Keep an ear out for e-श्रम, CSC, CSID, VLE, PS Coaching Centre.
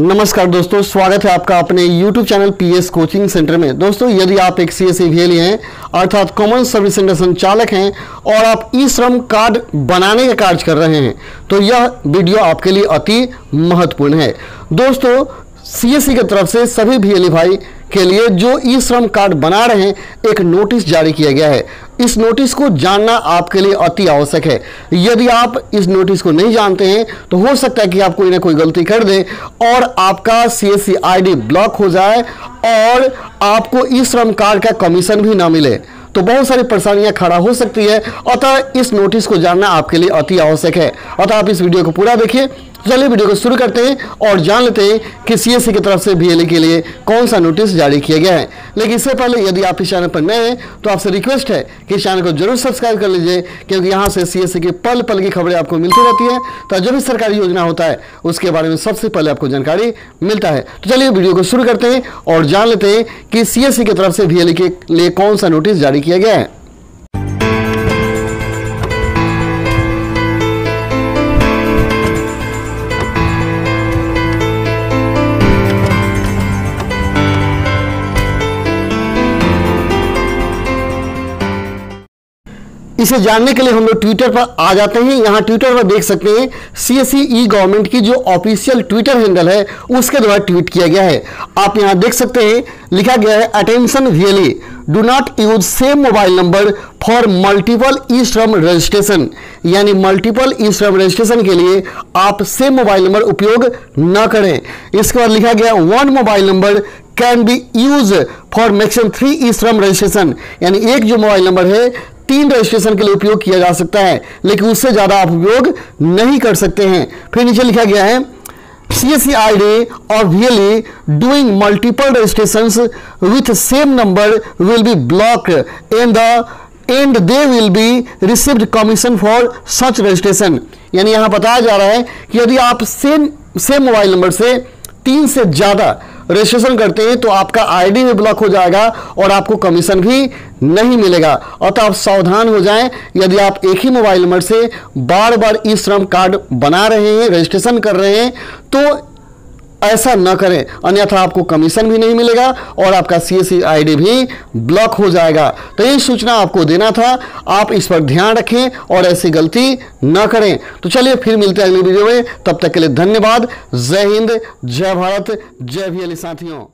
नमस्कार दोस्तों, स्वागत है आपका अपने YouTube channel PS coaching centre में। दोस्तों, यदि आप एक CSC VLE हैं अर्थात कॉमन सर्विस सेंटर संचालक हैं और आप ई-श्रम कार्ड बनाने का कार्य कर रहे हैं तो यह वीडियो आपके लिए अति महत्वपूर्ण है। दोस्तों, CSC की तरफ से सभी VLE भाई के लिए जो ई-श्रम कार्ड बना रहे हैं एक नोटिस जारी किया गया है। इस नोटिस को जानना आपके लिए अति आवश्यक है। यदि आप इस नोटिस को नहीं जानते हैं तो हो सकता है कि आप कोई ना कोई गलती कर दें और आपका CSID ब्लॉक हो जाए और आपको ई-श्रम कार्ड का कमीशन भी ना मिले, तो बहुत सारी परेशानियां खड़ा हो सकती है। अतः इस नोटिस को जानना आपके लिए अति आवश्यक है। अतः आप इस वीडियो को पूरा देखिए। चलिए वीडियो को शुरू करते हैं और जान लेते हैं कि CSC की तरफ से VLE के लिए कौन सा नोटिस जारी किया गया है। लेकिन इससे पहले यदि आप इस चैनल पर नए हैं तो आपसे रिक्वेस्ट है कि इस चैनल को जरूर सब्सक्राइब कर लीजिए, क्योंकि यहाँ से CSC की पल पल की खबरें आपको मिलती रहती है। तो जो भी सरकारी योजना होता है उसके बारे में सबसे पहले आपको जानकारी मिलता है। तो चलिए वीडियो को शुरू करते हैं और जान लेते हैं कि CSC की तरफ से VLE के लिए कौन सा नोटिस जारी किया गया है। इसे जानने के लिए हम लोग ट्विटर पर आ जाते हैं। यहाँ ट्विटर पर देख सकते हैं CSC ई गवर्नमेंट की जो ऑफिशियल ट्विटर हैंडल है उसके द्वारा ट्वीट किया गया है। आप यहाँ देख सकते हैं, लिखा गया है attention VLE, do not use same mobile number for multiple eShram registration. यानी मल्टीपल ई-श्रम रजिस्ट्रेशन के लिए आप सेम मोबाइल नंबर उपयोग न करें। इसके बाद लिखा गया one mobile number can be use for maximum 3 eShram registration. यानी एक जो मोबाइल नंबर है 3 रजिस्ट्रेशन के लिए उपयोग किया जा सकता है, लेकिन उससे ज्यादा आप उपयोग नहीं कर सकते हैं। फिर नीचे लिखा गया है CSID और VLE doing multiple registrations with same number will be blocked and they will be received commission for such registration. यानी यहां बताया जा रहा है कि यदि आप सेम मोबाइल नंबर से 3 से ज्यादा रजिस्ट्रेशन करते हैं तो आपका आईडी भी ब्लॉक हो जाएगा और आपको कमीशन भी नहीं मिलेगा। अतः आप सावधान हो जाएं। यदि आप एक ही मोबाइल नंबर से बार बार ई-श्रम कार्ड बना रहे हैं, रजिस्ट्रेशन कर रहे हैं, तो ऐसा न करें, अन्यथा आपको कमीशन भी नहीं मिलेगा और आपका CSID भी ब्लॉक हो जाएगा। तो ये सूचना आपको देना था। आप इस पर ध्यान रखें और ऐसी गलती न करें। तो चलिए फिर मिलते हैं अगली वीडियो में। तब तक के लिए धन्यवाद। जय हिंद, जय भारत, जय VLE साथियों।